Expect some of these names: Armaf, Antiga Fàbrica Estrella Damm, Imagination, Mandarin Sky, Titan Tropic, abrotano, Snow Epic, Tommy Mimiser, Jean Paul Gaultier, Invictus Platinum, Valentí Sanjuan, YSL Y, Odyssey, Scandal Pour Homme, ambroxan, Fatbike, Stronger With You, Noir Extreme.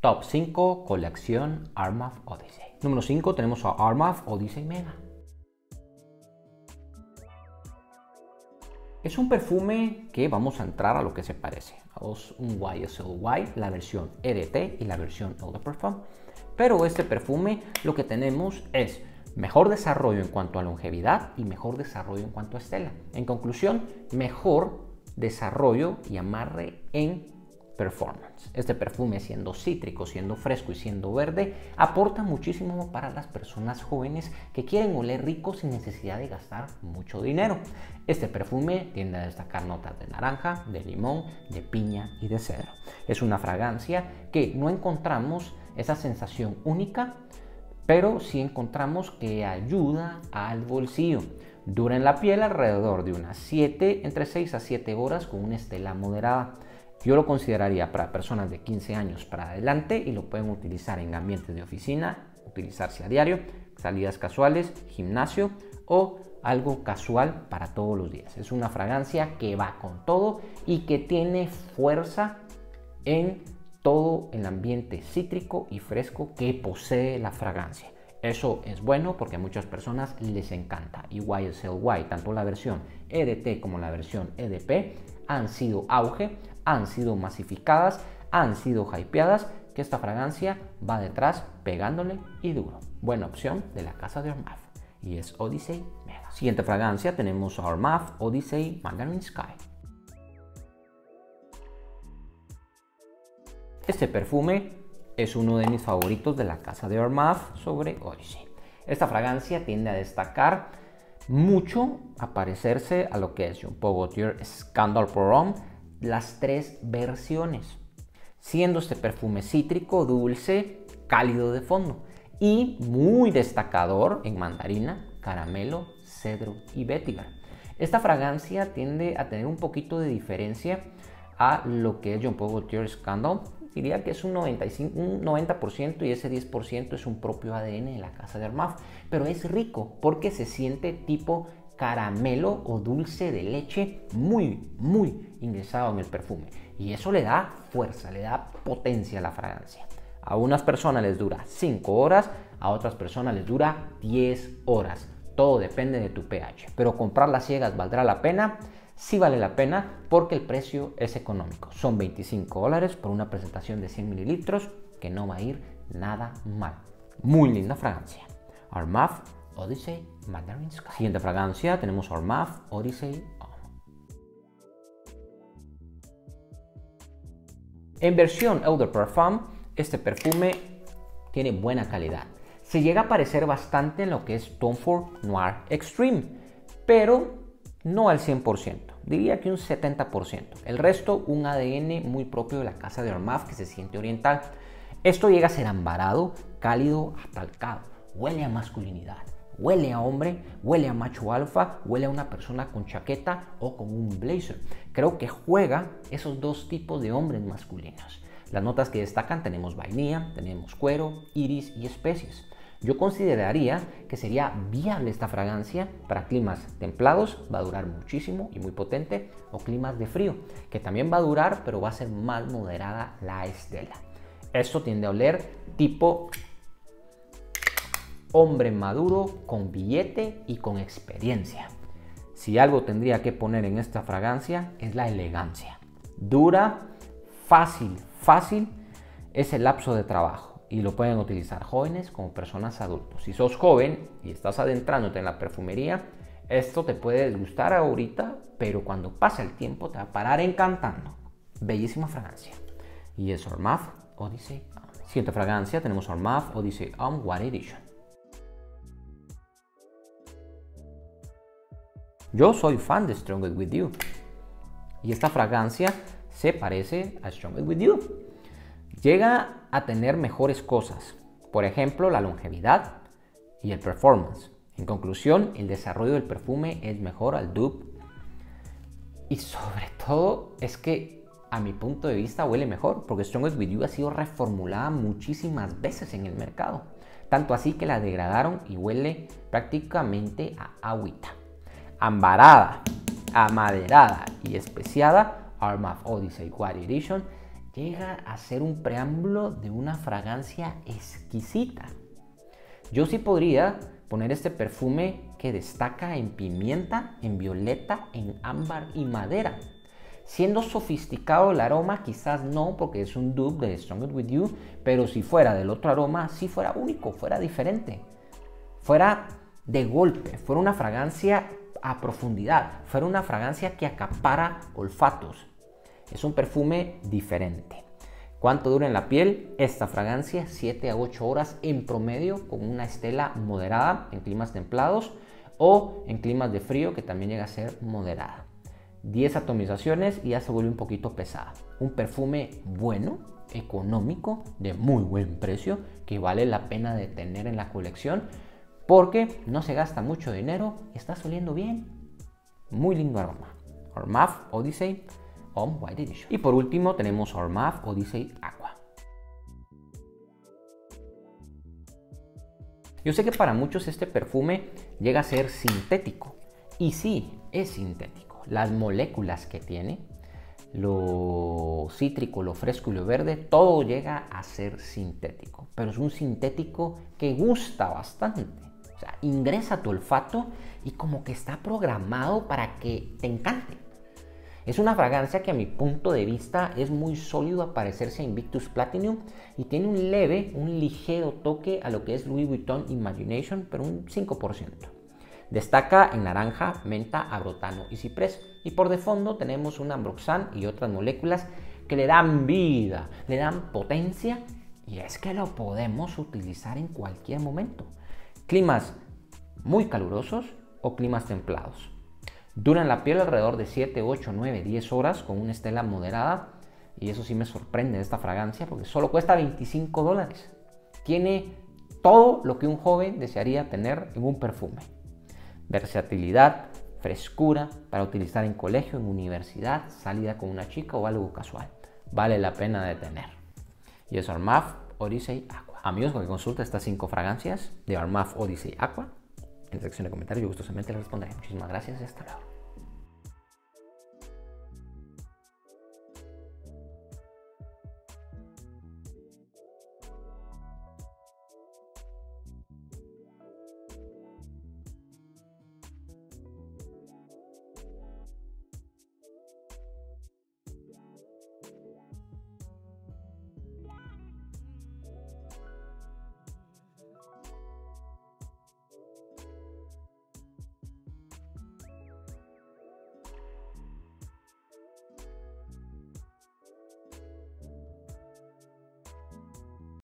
Top 5 colección Armaf Odyssey. Número 5 tenemos a Armaf Odyssey Mega. Es un perfume que vamos a entrar a lo que se parece. Es un YSL Y, la versión EDT y la versión Eau de Parfum. Pero este perfume lo que tenemos es mejor desarrollo en cuanto a longevidad y mejor desarrollo en cuanto a estela. En conclusión, mejor desarrollo y amarre en performance. Este perfume, siendo cítrico, siendo fresco y siendo verde, aporta muchísimo para las personas jóvenes que quieren oler rico sin necesidad de gastar mucho dinero. Este perfume tiende a destacar notas de naranja, de limón, de piña y de cedro. Es una fragancia que no encontramos esa sensación única, pero sí encontramos que ayuda al bolsillo. Dura en la piel alrededor de unas entre 6 a 7 horas con una estela moderada. Yo lo consideraría para personas de 15 años para adelante y lo pueden utilizar en ambientes de oficina, utilizarse a diario, salidas casuales, gimnasio o algo casual para todos los días. Es una fragancia que va con todo y que tiene fuerza en todo el ambiente cítrico y fresco que posee la fragancia. Eso es bueno porque a muchas personas les encanta. Y YSLY, tanto la versión EDT como la versión EDP, han sido auge, han sido masificadas, han sido hypeadas, que esta fragancia va detrás pegándole y duro. Buena opción de la casa de Armaf. Y es Odyssey Mega. Siguiente fragancia tenemos a Armaf Odyssey Mandarin Sky. Este perfume es uno de mis favoritos de la casa de Armaf sobre Odyssey. Esta fragancia tiende a destacar mucho, a parecerse a lo que es Jean Paul Gaultier Scandal Pour Homme, las tres versiones. Siendo este perfume cítrico, dulce, cálido de fondo y muy destacador en mandarina, caramelo, cedro y vétiver. Esta fragancia tiende a tener un poquito de diferencia a lo que es Jean Paul Gaultier Scandal. Diría que es un 90% y ese 10% es un propio ADN de la casa de Armaf, pero es rico porque se siente tipo caramelo o dulce de leche muy ingresado en el perfume y eso le da fuerza, le da potencia a la fragancia. A unas personas les dura 5 horas, a otras personas les dura 10 horas. Todo depende de tu pH, pero comprar las ciegas valdrá la pena. Sí vale la pena porque el precio es económico. Son $25 por una presentación de 100 mililitros que no va a ir nada mal. Muy linda fragancia. Armaf Odyssey Mandarin Sky. Siguiente fragancia tenemos Armaf Odyssey Homme. En versión Eau de Parfum, este perfume tiene buena calidad. Se llega a parecer bastante en lo que es Tom Ford Noir Extreme, pero no al 100%, diría que un 70%. El resto, un ADN muy propio de la casa de Armaf que se siente oriental. Esto llega a ser ambarado, cálido, atalcado. Huele a masculinidad, huele a hombre, huele a macho alfa, huele a una persona con chaqueta o con un blazer. Creo que juega esos dos tipos de hombres masculinos. Las notas que destacan tenemos vainilla, tenemos cuero, iris y especies. Yo consideraría que sería viable esta fragancia para climas templados, va a durar muchísimo y muy potente, o climas de frío, que también va a durar, pero va a ser más moderada la estela. Esto tiende a oler tipo hombre maduro, con billete y con experiencia. Si algo tendría que poner en esta fragancia es la elegancia. Dura, fácil, es el lapso de trabajo. Y lo pueden utilizar jóvenes como personas adultos. Si sos joven y estás adentrándote en la perfumería, esto te puede gustar ahorita, pero cuando pasa el tiempo te va a parar encantando. Bellísima fragancia. Y es Armaf Odyssey Homme. Siguiente fragancia tenemos Armaf Odyssey Homme White Edition. Yo soy fan de Stronger With You. Y esta fragancia se parece a Stronger With You. Llega a tener mejores cosas, por ejemplo la longevidad y el performance. En conclusión, el desarrollo del perfume es mejor al dupe y sobre todo es que a mi punto de vista huele mejor porque Stronger With You ha sido reformulada muchísimas veces en el mercado, tanto así que la degradaron y huele prácticamente a agüita. Ambarada, amaderada y especiada, Armaf Odyssey White Edition llega a ser un preámbulo de una fragancia exquisita. Yo sí podría poner este perfume que destaca en pimienta, en violeta, en ámbar y madera. Siendo sofisticado el aroma, quizás no, porque es un dupe de Stronger With You, pero si fuera del otro aroma, sí fuera único, fuera diferente. Fuera de golpe, fuera una fragancia a profundidad, fuera una fragancia que acapara olfatos. Es un perfume diferente. ¿Cuánto dura en la piel? Esta fragancia, 7 a 8 horas en promedio, con una estela moderada en climas templados o en climas de frío, que también llega a ser moderada. 10 atomizaciones y ya se vuelve un poquito pesada. Un perfume bueno, económico, de muy buen precio, que vale la pena de tener en la colección porque no se gasta mucho dinero, está oliendo bien. Muy lindo aroma. Armaf Odyssey Home White Edition. Y por último tenemos Armaf Odyssey Aqua. Yo sé que para muchos este perfume llega a ser sintético. Y sí, es sintético. Las moléculas que tiene, lo cítrico, lo fresco y lo verde, todo llega a ser sintético. Pero es un sintético que gusta bastante. O sea, ingresa a tu olfato y como que está programado para que te encante. Es una fragancia que a mi punto de vista es muy sólido a parecerse a Invictus Platinum y tiene un leve, un ligero toque a lo que es Louis Vuitton Imagination, pero un 5%. Destaca en naranja, menta, abrotano y ciprés. Y por de fondo tenemos un ambroxan y otras moléculas que le dan vida, le dan potencia. Y es que lo podemos utilizar en cualquier momento. Climas muy calurosos o climas templados. Dura en la piel alrededor de 7, 8, 9, 10 horas con una estela moderada. Y eso sí me sorprende de esta fragancia porque solo cuesta $25. Tiene todo lo que un joven desearía tener en un perfume. Versatilidad, frescura para utilizar en colegio, en universidad, salida con una chica o algo casual. Vale la pena de tener. Y es Armaf Odyssey Aqua. Amigos, cualquier consulta, estas 5 fragancias de Armaf Odyssey Aqua, en la sección de comentarios, yo gustosamente les responderé. Muchísimas gracias y hasta luego.